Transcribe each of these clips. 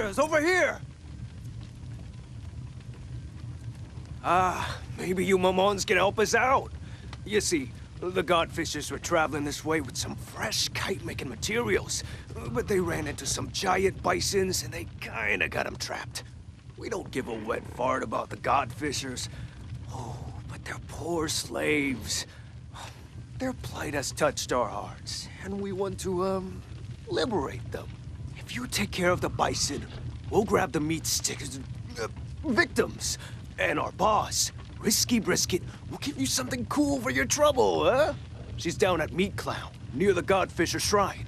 after us, over here! Maybe you mamons can help us out. You see, the Godfishers were traveling this way with some fresh kite-making materials, but they ran into some giant bisons and they kinda got them trapped. We don't give a wet fart about the Godfishers. Oh, but they're poor slaves. Their plight has touched our hearts, and we want to, liberate them. If you take care of the bison, we'll grab the meat stickers, victims, and our boss, Risky Brisket, will give you something cool for your trouble, huh? She's down at Meat Clown, near the Godfisher Shrine.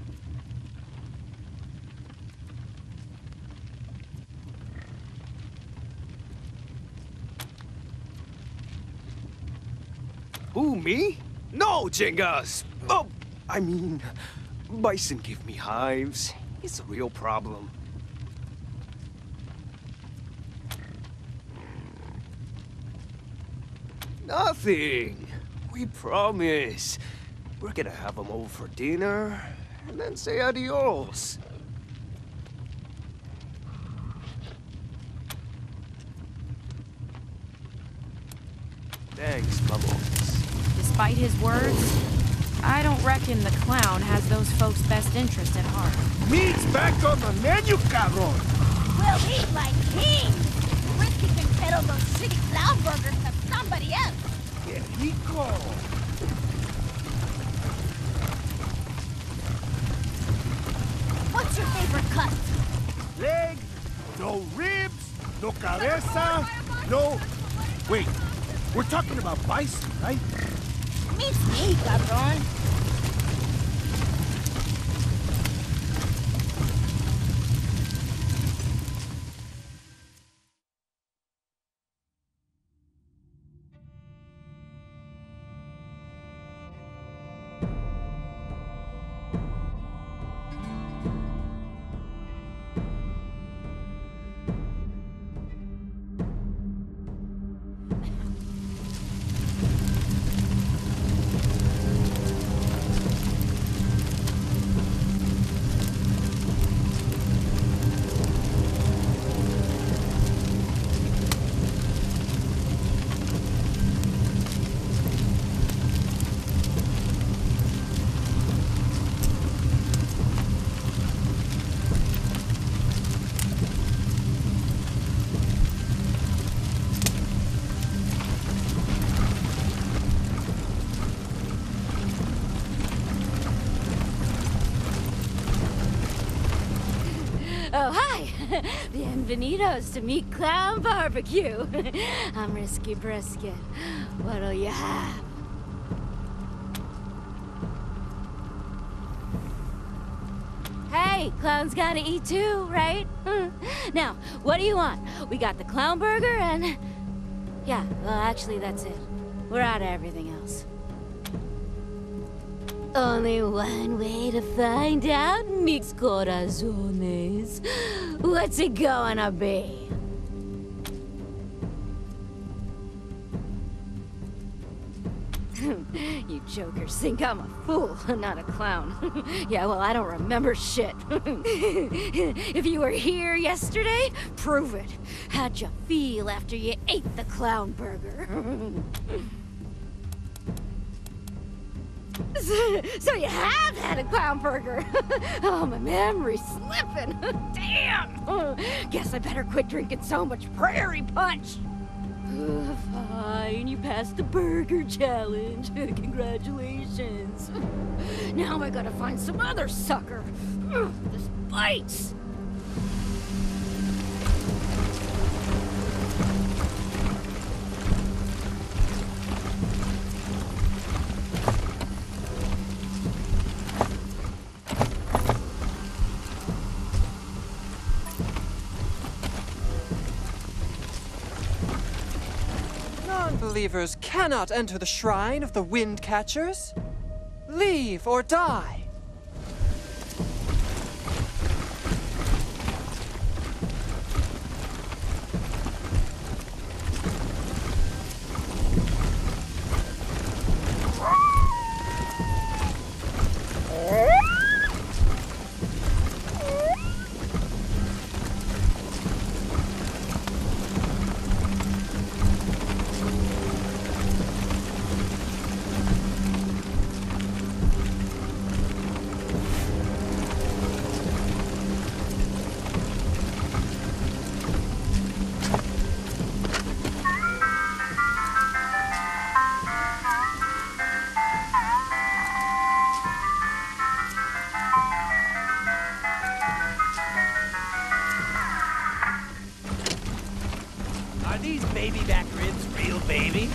Who, me? No, Jengas! Oh, I mean, bison give me hives. It's a real problem. Nothing. We promise. We're gonna have them over for dinner, and then say adios. Thanks, Bubbles. Despite his words, I don't reckon the clown has those folks' best interest at heart. Meat's back on the menu, cabrón! We'll eat like kings! Risky can peddle those shitty clown burgers to somebody else! Que rico! What's your favorite cut? Leg, no ribs, no cabeza, no... Wait, we're talking about bison, right? Hey, cabrón. Bienvenidos to Meat Clown Barbecue. I'm Risky Brisket. What'll you have? Hey, clowns gotta eat too, right? Now, what do you want? We got the clown burger and... Yeah, well, actually, that's it. We're out of everything else. Only one way to find out, Mix Corazones. What's it gonna be? You jokers think I'm a fool, not a clown. Yeah, well, I don't remember shit. If you were here yesterday, prove it. How'd you feel after you ate the clown burger? So you have had a clown burger. Oh, my memory's slipping. Damn! Guess I better quit drinking so much prairie punch. Fine, you passed the burger challenge. Congratulations. Now I gotta find some other sucker. This bites. Believers cannot enter the shrine of the Windcatchers. Leave or die. baby.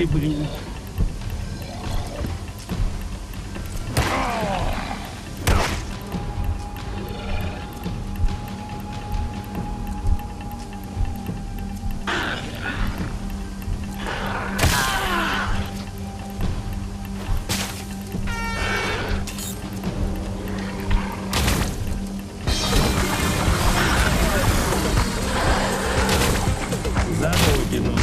Activity. That we didn't.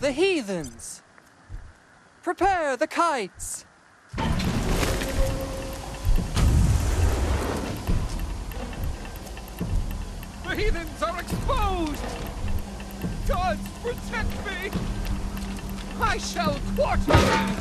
the heathens! Prepare the kites! The heathens are exposed! Gods, protect me! I shall quarter!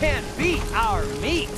Can't beat our meat!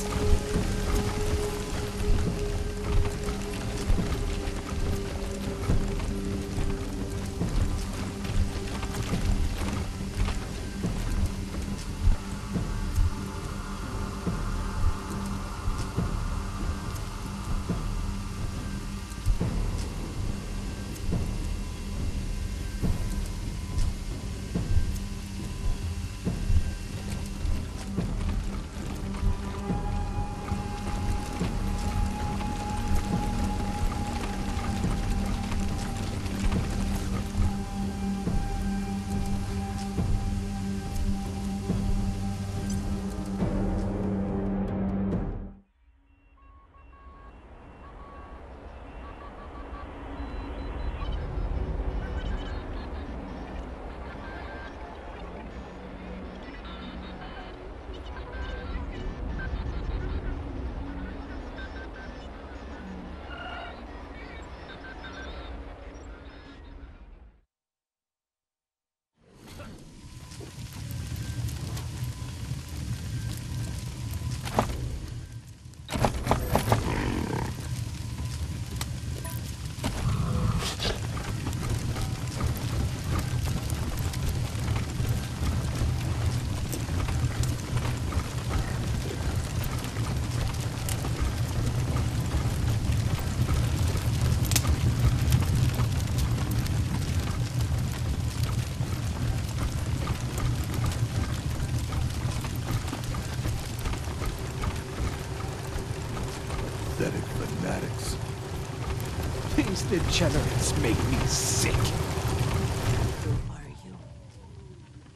degenerates make me sick. Who are you?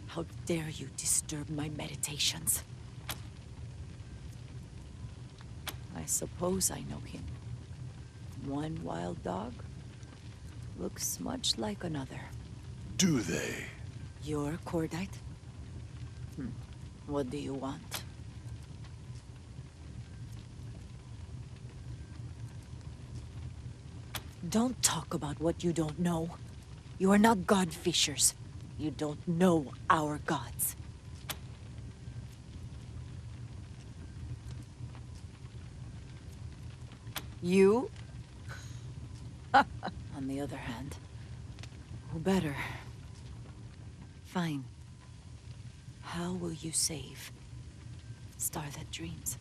How dare you disturb my meditations? I suppose I know him. One wild dog looks much like another. Do they? You're Cordite? What do you want? Don't talk about what you don't know. You are not Godfishers. You don't know our gods. You? On the other hand, who better? Fine. How will you save Star That Dreams?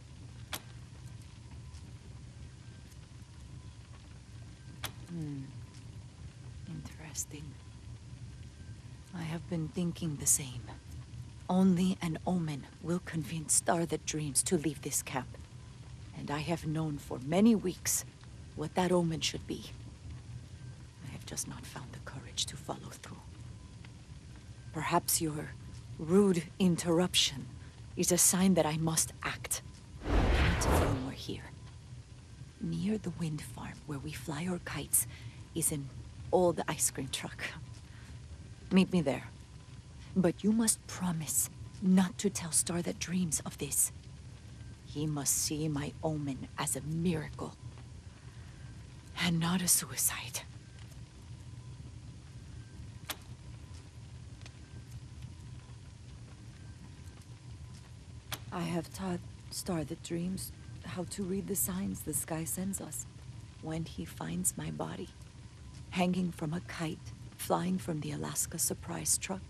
Interesting. I have been thinking the same. Only an omen will convince Star That Dreams to leave this camp. And I have known for many weeks what that omen should be. I have just not found the courage to follow through. Perhaps your rude interruption is a sign that I must act. Not far more here. Near the wind farm where we fly our kites is an old ice cream truck. Meet me there. But you must promise not to tell Star That Dreams of this. He must see my omen as a miracle and not a suicide. I have taught Star That Dreams how to read the signs the sky sends us. When he finds my body, hanging from a kite, flying from the Alaska Surprise truck,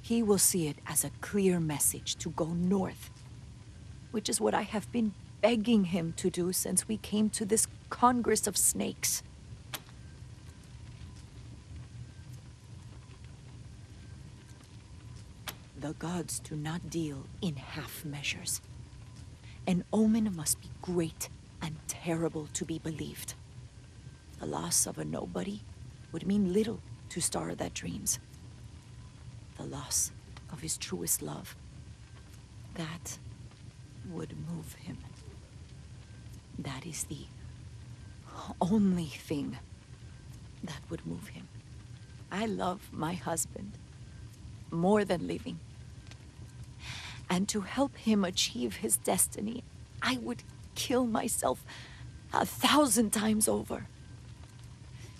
he will see it as a clear message to go north, which is what I have been begging him to do since we came to this Congress of Snakes. The gods do not deal in half measures. An omen must be great and terrible to be believed. The loss of a nobody would mean little to Star That Dreams. The loss of his truest love, that would move him. That is the only thing that would move him. I love my husband more than living. And to help him achieve his destiny, I would kill myself 1,000 times over.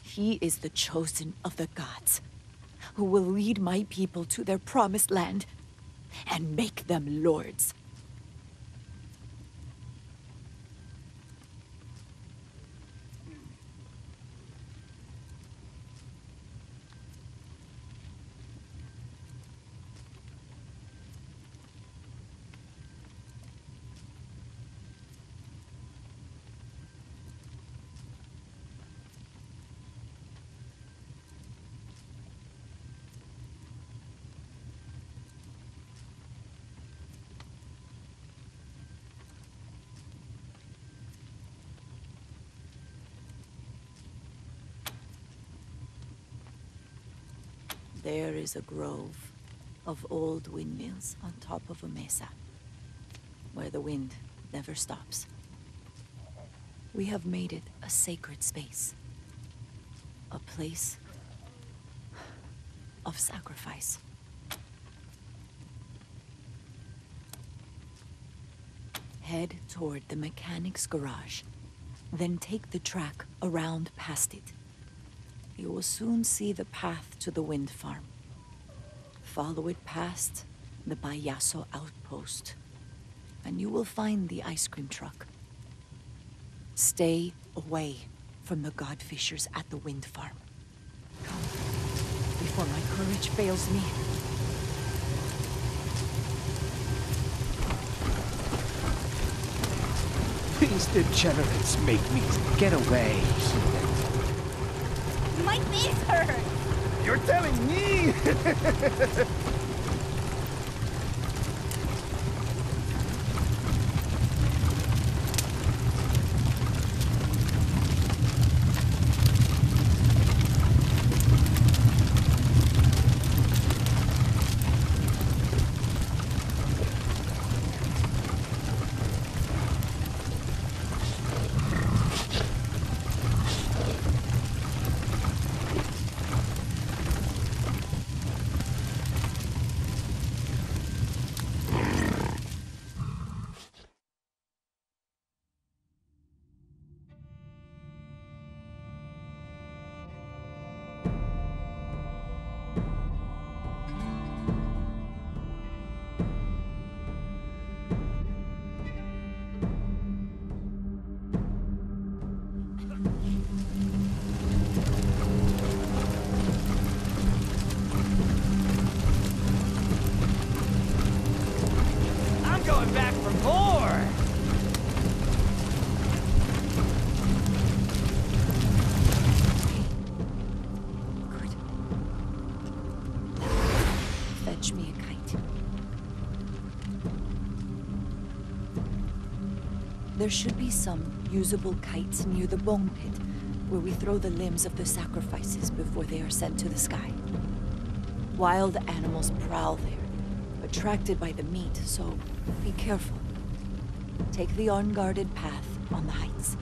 He is the chosen of the gods, who will lead my people to their promised land and make them lords. There is a grove of old windmills on top of a mesa, where the wind never stops. We have made it a sacred space, a place of sacrifice. Head toward the mechanic's garage, then take the track around past it. You will soon see the path to the wind farm. Follow it past the Payaso outpost, and you will find the ice cream truck. Stay away from the Godfishers at the wind farm. Come, before my courage fails me. These degenerates make me get away. My knees hurt! You're telling me! going back for more. There should be some usable kites near the bone pit, where we throw the limbs of the sacrifices before they are sent to the sky. Wild animals prowl there, attracted by the meat, so be careful. Take the unguarded path on the heights.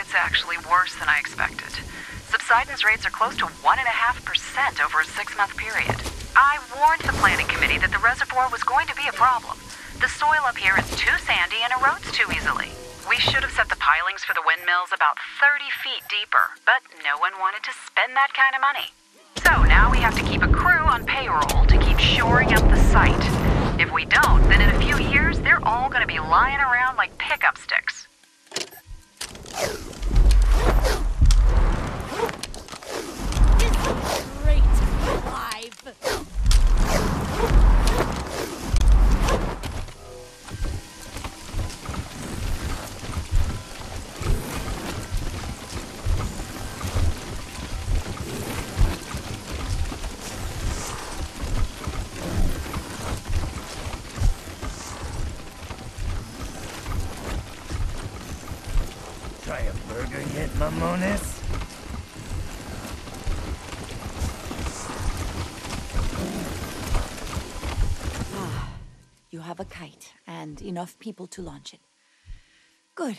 It's actually worse than I expected. Subsidence rates are close to 1.5% over a 6-month period. I warned the planning committee that the reservoir was going to be a problem. The soil up here is too sandy and erodes too easily. We should have set the pilings for the windmills about 30 feet deeper, but no one wanted to spend that kind of money. So now we have to keep a crew on payroll to keep shoring up the site. If we don't, then in a few years, they're all going to be lying around like pickup sticks. Mamones? Ah, you have a kite and enough people to launch it. Good.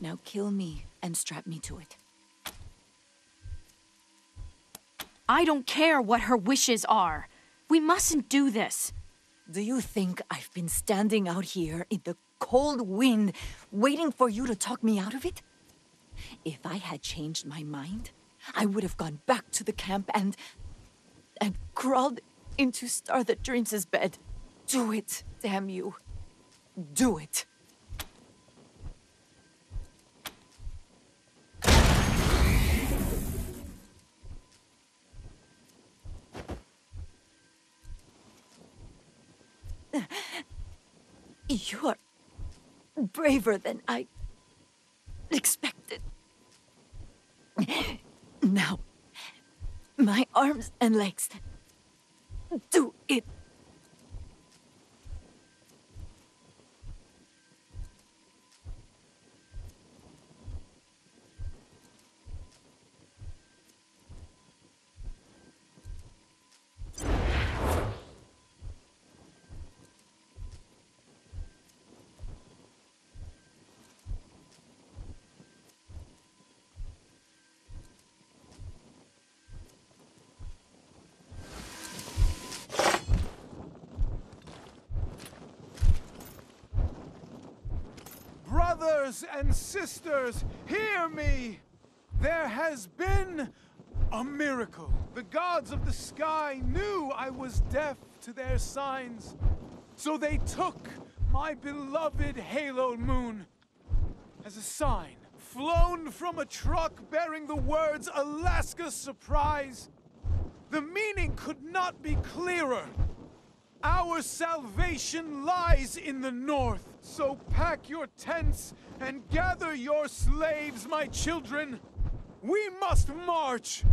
Now kill me and strap me to it. I don't care what her wishes are. We mustn't do this. Do you think I've been standing out here in the cold wind, waiting for you to talk me out of it? If I had changed my mind, I would have gone back to the camp and crawled into Star That Dreams' bed. Do it, damn you. Do it. You're braver than I expected. Now, my arms and legs. Do it. Brothers and sisters, hear me! There has been a miracle. The gods of the sky knew I was deaf to their signs, so they took my beloved Halo Moon as a sign, flown from a truck bearing the words Alaska Surprise. The meaning could not be clearer. Our salvation lies in the north, so pack your tents and gather your slaves, my children. We must march!